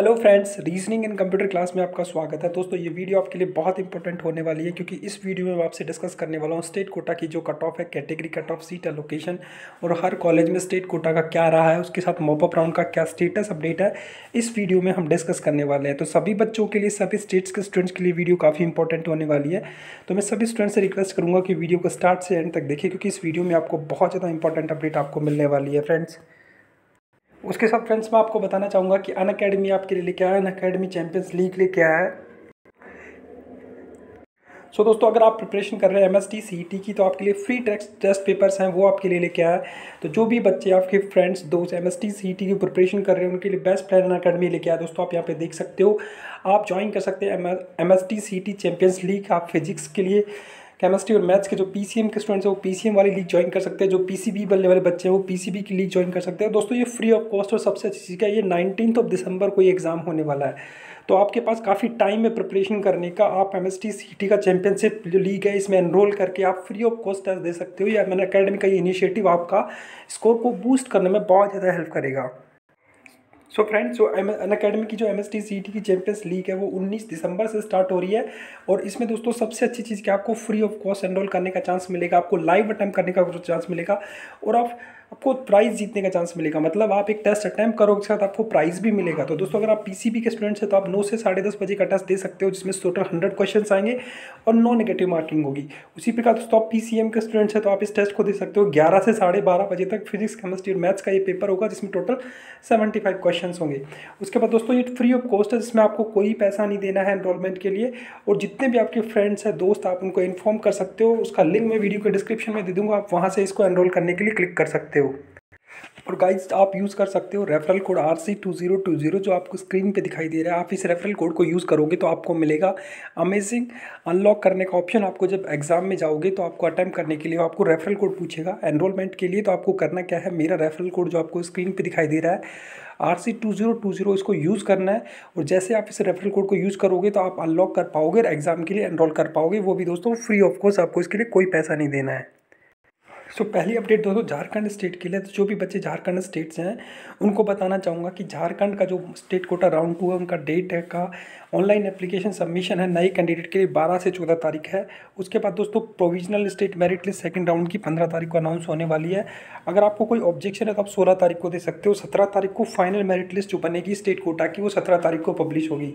Hello friends, reasoning in computer class में आपका स्वागत है। दोस्तों ये वीडियो आपके लिए बहुत इंपॉर्टेंट होने वाली है क्योंकि इस वीडियो में मैं आपसे डिस्कस करने वाला हूँ स्टेट कोटा की जो कट ऑफ है, category cut off, seat allocation और हर कॉलेज में स्टेट कोटा का क्या रहा है, उसके साथ मॉपअप राउंड का क्या स्टेटस अपडेट है, इस वीडियो में हम डिस्कस करने वाले हैं। तो सभी बच्चों के लिए, सभी स्टेट्स के स्टूडेंट्स के लिए वीडियो काफ़ी इंपॉर्टेंट होने वाली है। तो मैं सभी स्टूडेंट्स से रिक्वेस्ट करूँगा कि वीडियो को स्टार्ट से एंड तक देखिए क्योंकि इस वीडियो में आपको बहुत ज़्यादा इंपॉर्टेंट अपडेट आपको मिलने वाली है फ्रेंड्स। उसके साथ फ्रेंड्स मैं आपको बताना चाहूँगा कि अनअकैडमी आपके लिए लेके आया है, अनअकैडमी चैंपियंस लीग लेके आया है। सो दोस्तों अगर आप प्रिपरेशन कर रहे हैं MHT CET की तो आपके लिए फ्री टेस्ट पेपर्स हैं, वो आपके लिए लेके आया है। तो जो भी बच्चे आपके फ्रेंड्स दोस्त MHT CET की प्रिपरेशन कर रहे हैं उनके लिए बेस्ट प्लान अनअकैडमी लेके आया। दोस्तों आप यहाँ पे देख सकते हो, आप ज्वाइन कर सकते हैं MHT CET चैंपियंस लीग। आप फिजिक्स के लिए, केमिस्ट्री और मैथ्स के जो PCM के स्टूडेंट्स हैं वो PCM वाली लीग ज्वाइन कर सकते हैं, जो PCB बनने वाले बच्चे हैं वो PCB की लीग ज्वाइन कर सकते हैं। दोस्तों ये फ्री ऑफ कॉस्ट और सबसे अच्छी चीज़ है, ये 19 दिसंबर को ये एग्ज़ाम होने वाला है। तो आपके पास काफ़ी टाइम है प्रिपरेशन करने का। आप MHT CET का चैंपियनशिप जो लीग है इसमें एनरोल करके आप फ्री ऑफ कॉस्ट टेस्ट दे सकते हो। या अनअकैडमी का ये इनिशिएटिव आपका स्कोर को बूस्ट करने में बहुत ज़्यादा हेल्प करेगा। सो फ्रेंड्स जो अनअकैडमी की जो MHT CET की चैंपियंस लीग है वो 19 दिसंबर से स्टार्ट हो रही है। और इसमें दोस्तों सबसे अच्छी चीज़ कि आपको फ्री ऑफ कॉस्ट एनरोल करने का चांस मिलेगा, आपको लाइव अटैम्प्ट करने का चांस मिलेगा और आपको प्राइज़ जीतने का चांस मिलेगा। मतलब आप एक टेस्ट अटैम्प्ट करोगे, उसके साथ आपको प्राइज़ भी मिलेगा। तो दोस्तों अगर आप PCB के स्टूडेंट्स हैं तो आप 9 से 10:30 बजे का टेस्ट दे सकते हो जिसमें टोटल 100 क्वेश्चन आएंगे और नो नेगेटिव मार्किंग होगी। उसी प्रकार दोस्तों आप PCM के स्टूडेंट्स हैं तो आप इस टेस्ट को दे सकते हो 11 से 12:30 बजे तक। फिजिक्स, केमिस्ट्री और मैथ्स का ये पेपर होगा जिसमें टोटल 75 क्वेश्चन होंगे। उसके बाद दोस्तों ये फ्री ऑफ कॉस्ट है जिसमें आपको कोई पैसा नहीं देना है एनरोलमेंट के लिए। और जितने भी आपके फ्रेंड्स हैं दोस्त आप उनको इन्फॉर्म कर सकते हो, उसका लिंक मैं वीडियो के डिस्क्रिप्शन में दे दूँगा, आप वहाँ से इसको एनरोल करने के लिए क्लिक कर सकते हो। और गाइज आप यूज़ कर सकते हो रेफरल कोड RC2020 जो आपको स्क्रीन पे दिखाई दे रहा है। आप इस रेफरल कोड को यूज़ करोगे तो आपको मिलेगा अमेजिंग अनलॉक करने का ऑप्शन। आपको जब एग्जाम में जाओगे तो आपको अटैम्प्ट करने के लिए आपको रेफरल कोड पूछेगा। एनरोलमेंट के लिए तो आपको करना क्या है, मेरा रेफरल कोड जो आपको स्क्रीन पर दिखाई दे रहा है RC2020 इसको यूज़ करना है। और जैसे आप इस रेफरल कोड को यूज़ करोगे तो आप अनलॉक कर पाओगे, एग्जाम के लिए एनरोल कर पाओगे, वो भी दोस्तों फ्री ऑफ कॉस्ट। आपको इसके लिए कोई पैसा नहीं देना है। तो पहली अपडेट दोस्तों झारखंड स्टेट के लिए। तो जो भी बच्चे झारखंड स्टेट से हैं उनको बताना चाहूँगा कि झारखंड का जो स्टेट कोटा राउंड 2 है उनका डेट है का ऑनलाइन एप्लीकेशन सबमिशन है नए कैंडिडेट के लिए 12 से 14 तारीख है। उसके बाद दोस्तों provisional state merit list second round की 15 तारीख को अनाउंस होने वाली है। अगर आपको कोई ऑब्जेक्शन है तो आप 16 तारीख को दे सकते हो। 17 तारीख को फाइनल मेरिट लिस्ट जो बनेगी स्टेट कोटा की वो 17 तारीख को पब्लिश होगी।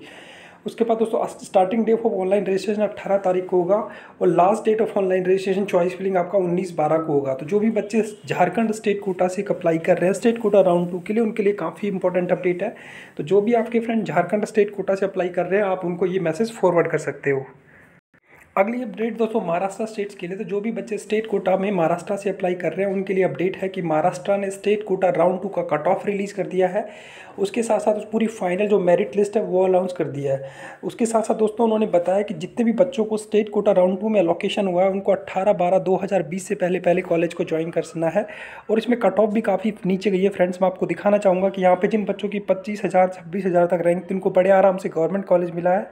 उसके बाद दोस्तों starting date of online registration 18 तारीख को होगा और last date of online registration choice filling आपका 19/12 को होगा। तो जो भी बच्चे झारखंड स्टेट कोटा से अप्लाई कर रहे हैं स्टेट कोटा राउंड 2 के लिए, उनके लिए काफ़ी इंपॉर्टेंट अपडेट है। तो जो भी आपके फ्रेंड झारखंड स्टेट कोटा से अप्लाई कर रहे हैं आप उनको ये मैसेज फॉरवर्ड कर सकते हो। अगली अपडेट दोस्तों महाराष्ट्र स्टेट्स के लिए। तो जो भी बच्चे स्टेट कोटा में महाराष्ट्र से अप्लाई कर रहे हैं उनके लिए अपडेट है कि महाराष्ट्र ने स्टेट कोटा राउंड 2 का कट ऑफ रिलीज़ कर दिया है। उसके साथ साथ पूरी फाइनल जो मेरिट लिस्ट है वो अनाउंस कर दिया है। उसके साथ साथ दोस्तों उन्होंने बताया कि जितने भी बच्चों को स्टेट कोटा राउंड 2 में एलोकेशन हुआ है उनको 18/12/2020 से पहले कॉलेज को ज्वाइन करना है। और इसमें कट ऑफ भी काफ़ी नीचे गई है फ्रेंड्स। मैं आपको दिखाना चाहूँगा कि यहाँ पर जिन बच्चों की 25,000 26,000 तक रैंक थी उनको बड़े आराम से गवर्नमेंट कॉलेज मिला है।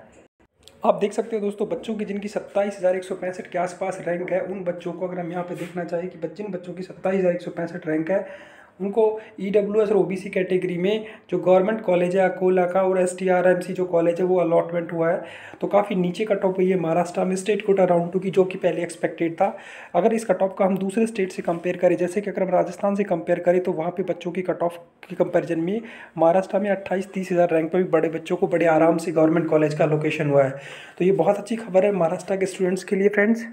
आप देख सकते हो दोस्तों बच्चों की जिनकी 27,165 के आसपास रैंक है उन बच्चों को, अगर हम यहाँ पे देखना चाहिए कि जिन बच्चों की 27,165 रैंक है उनको EWS और OBC कैटेगरी में जो गवर्नमेंट कॉलेज है अकोला का और STRMC जो कॉलेज है वो अलॉटमेंट हुआ है। तो काफ़ी नीचे कट ऑफ हुई है महाराष्ट्र में स्टेट कोटा राउंड 2 की, जो कि पहले एक्सपेक्टेड था। अगर इस कट ऑफ का हम दूसरे स्टेट से कंपेयर करें, जैसे कि अगर हम राजस्थान से कंपेयर करें तो वहाँ पे बच्चों की कट ऑफ के कंपेरिजन में महाराष्ट्र में 28-30,000 रैंक पर भी बड़े बच्चों को बड़े आराम से गवर्नमेंट कॉलेज का लोकेशन हुआ है। तो ये बहुत अच्छी खबर है महाराष्ट्र के स्टूडेंट्स के लिए फ्रेंड्स।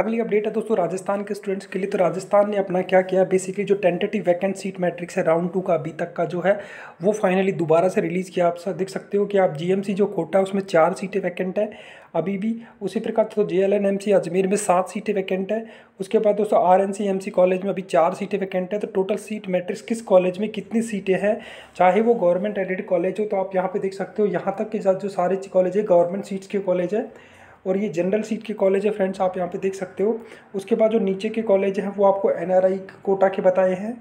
अगली अपडेट है दोस्तों राजस्थान के स्टूडेंट्स के लिए। तो राजस्थान ने अपना क्या किया, बेसिकली जो टेंटेटिव वैकेंट सीट मैट्रिक्स है राउंड 2 का अभी तक का जो है वो फाइनली दोबारा से रिलीज़ किया। आप सब देख सकते हो कि आप GMC जो कोटा है उसमें 4 सीटें वैकेंट है अभी भी। उसी प्रकार दोस्तों JLNMC अजमेर में 7 सीटें वैकेंट है। उसके बाद दोस्तों RNCMC कॉलेज में अभी 4 सीटें वैकेंट है। तो टोटल सीट मैट्रिक्स किस कॉलेज में कितनी सीटें हैं, चाहे वो गवर्नमेंट एडेड कॉलेज हो, तो आप यहाँ पर देख सकते हो यहाँ तक के साथ जो सारे कॉलेज है गवर्नमेंट सीट्स के कॉलेज है और ये जनरल सीट के कॉलेज है फ्रेंड्स, आप यहाँ पे देख सकते हो। उसके बाद जो नीचे के कॉलेज हैं वो आपको NRI कोटा के बताए हैं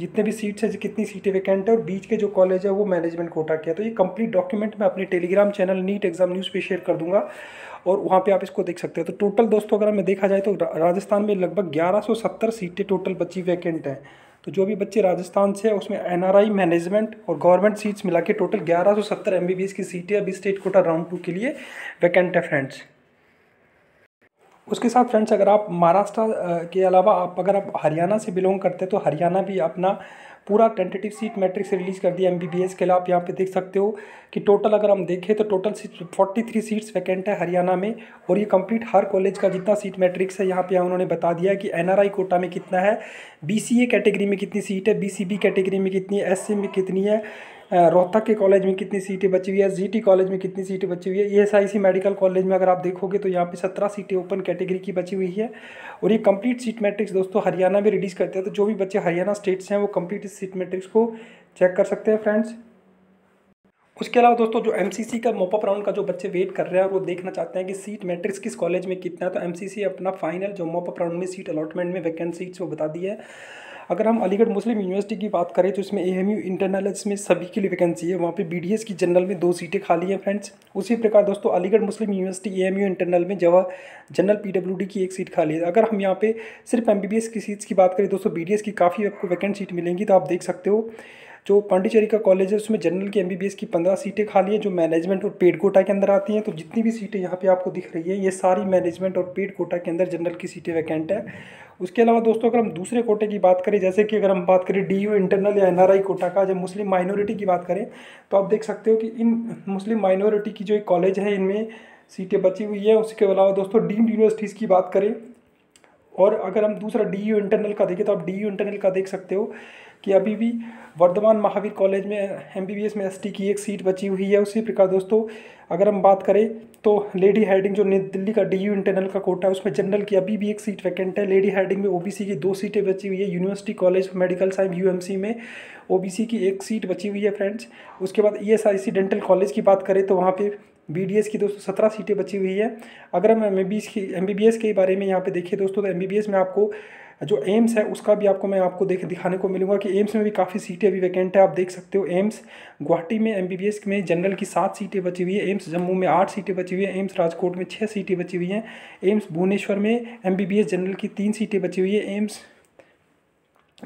जितने भी सीट्स हैं, कितनी सीटें वैकेंट है, और बीच के जो कॉलेज है वो मैनेजमेंट कोटा के है। तो ये कंप्लीट डॉक्यूमेंट मैं अपने Telegram channel NEET exam news पे शेयर कर दूंगा और वहाँ पे आप इसको देख सकते हो। तो टोटल दोस्तों अगर हमें देखा जाए तो राजस्थान में लगभग 1170 सीटें टोटल बची वैकेंट हैं। तो जो भी बच्चे राजस्थान से उसमें एनआरआई मैनेजमेंट और गवर्नमेंट सीट्स मिला के टोटल 1170 MBBS की सीटें अभी स्टेट कोटा राउंड 2 के लिए वैकेंट है फ्रेंड्स। उसके साथ फ्रेंड्स अगर आप महाराष्ट्र के अलावा अगर आप हरियाणा से बिलोंग करते हैं तो हरियाणा भी अपना पूरा टेंटेटिव सीट मैट्रिक्स रिलीज़ कर दिया MBBS के लिए। आप यहाँ पे देख सकते हो कि टोटल अगर हम देखें तो टोटल 43 सीट्स वैकेंट है हरियाणा में, और ये कंप्लीट हर कॉलेज का जितना सीट मैट्रिक्स है यहाँ पे उन्होंने बता दिया कि NRI कोटा में कितना है, BCA कैटेगरी में कितनी सीट है, BCB कैटेगरी में कितनी है, SC में कितनी है, रोहतक के कॉलेज में कितनी सीटें बची हुई है, GT कॉलेज में कितनी सीटें बची हुई है। ESIC मेडिकल कॉलेज में अगर आप देखोगे तो यहाँ पे 17 सीटें ओपन कैटेगरी की बची हुई है, और ये कंप्लीट सीट मैट्रिक्स दोस्तों हरियाणा में रिलीज़ करते हैं। तो जो भी बच्चे हरियाणा स्टेट से हैं वो कंप्लीट सीट मैट्रिक्स को चेक कर सकते हैं फ्रेंड्स। उसके अलावा दोस्तों जो MCC का मॉपअप राउंड का जो बच्चे वेट कर रहे हैं और वो देखना चाहते हैं कि सीट मैट्रिक्स किस कॉलेज में कितना है, तो MCC अपना फाइनल जो मॉपअप राउंड में सीट अलॉटमेंट में वैकेंट सीट्स वो बता दी है। अगर हम अलीगढ़ मुस्लिम यूनिवर्सिटी की बात करें तो इसमें AMU इंटरनल्स में सभी के लिए वैकेंसी है, वहाँ पे BDS की जनरल में 2 सीटें खाली हैं फ्रेंड्स। उसी प्रकार दोस्तों Aligarh Muslim University AMU internal में जनरल PWD की 1 सीट खाली है। अगर हम यहाँ पे सिर्फ MBBS की सीट्स की बात करें दोस्तों BDS की काफ़ी आपको वैकेंट सीट मिलेंगी। तो आप देख सकते हो जो पांडिचेरी का कॉलेज है उसमें जनरल की MBBS की 15 सीटें खाली हैं जो मैनेजमेंट और पेड कोटा के अंदर आती हैं। तो जितनी भी सीटें यहाँ पे आपको दिख रही है ये सारी मैनेजमेंट और पेड कोटा के अंदर जनरल की सीटें वैकेंट है। उसके अलावा दोस्तों अगर हम दूसरे कोटे की बात करें, जैसे कि अगर हम बात करें DU इंटरनल या NRI कोटा का, जब मुस्लिम माइनॉरिटी की बात करें तो आप देख सकते हो कि इन मुस्लिम माइनॉरिटी की जो एक कॉलेज है इनमें सीटें बची हुई है। उसके अलावा दोस्तों डीम्ड यूनिवर्सिटीज़ की बात करें, और अगर हम दूसरा DU इंटरनल का देखें तो आप DU इंटरनल का देख सकते हो कि अभी भी वर्धमान महावीर कॉलेज में MBBS में ST की 1 सीट बची हुई है। उसी प्रकार दोस्तों अगर हम बात करें तो लेडी हैडिंग जो नई दिल्ली का DU इंटरनल का कोटा है उसमें जनरल की अभी भी 1 सीट वैकेंट है। लेडी हैडिंग में OBC की 2 सीटें बची हुई है। University college medical science UMC में OBC की 1 सीट बची हुई है फ्रेंड्स। उसके बाद ESIC डेंटल कॉलेज की बात करें तो वहाँ पर BDS की दोस्तों 17 सीटें बची हुई है। अगर हम MBBS के बारे में यहाँ पे देखिए दोस्तों तो MBBS में आपको जो एम्स है उसका भी आपको मैं आपको दिखाने को मिलूंगा कि एम्स में भी काफ़ी सीटें अभी वैकेंट है। आप देख सकते हो एम्स गुवाहाटी में MBBS में जनरल की 7 सीटें बची हुई है, एम्स जम्मू में 8 सीटें बची हुई है, एम्स राजकोट में 6 सीटें बची हुई हैं, एम्स भुवनेश्वर में MBBS जनरल की 3 सीटें बची हुई है, एम्स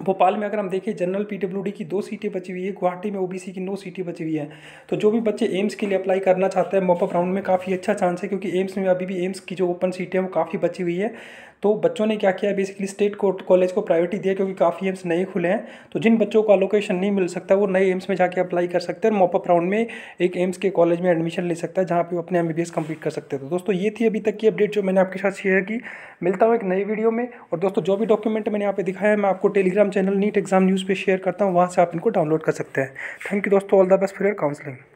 भोपाल में अगर हम देखें जनरल PWD की 2 सीटें बची हुई है, गुवाहाटी में OBC की 9 सीटें बची हुई है। तो जो भी बच्चे एम्स के लिए अप्लाई करना चाहते हैं मॉपअप राउंड में काफ़ी अच्छा चांस है, क्योंकि एम्स में अभी भी एम्स की जो ओपन सीटें हैं वो काफ़ी बची हुई है। तो बच्चों ने क्या किया बेसिकली स्टेट कॉलेज को प्रायोरिटी दिया, क्योंकि काफ़ी एम्स नए खुले हैं। तो जिन बच्चों को अलोकेशन नहीं मिल सकता वो नए एम्स में जाके अप्लाई कर सकते हैं और मॉपअप राउंड में एक एम्स के कॉलेज में एडमिशन ले सकता है जहाँ पे वो अपने MBBS कंप्लीट कर सकते हैं। तो दोस्तों ये थी अभी तक की अपडेट जो मैंने आपके साथ शेयर की। मिलता हूँ एक नई वीडियो में, और दोस्तों जो भी डॉक्यूमेंट मैंने यहाँ पे दिखाया मैं आपको Telegram channel NEET Exam News पर शेयर करता हूँ, वहाँ से आप इनको डाउनलोड कर सकते हैं। थैंक यू दोस्तों, all the best for your counselling.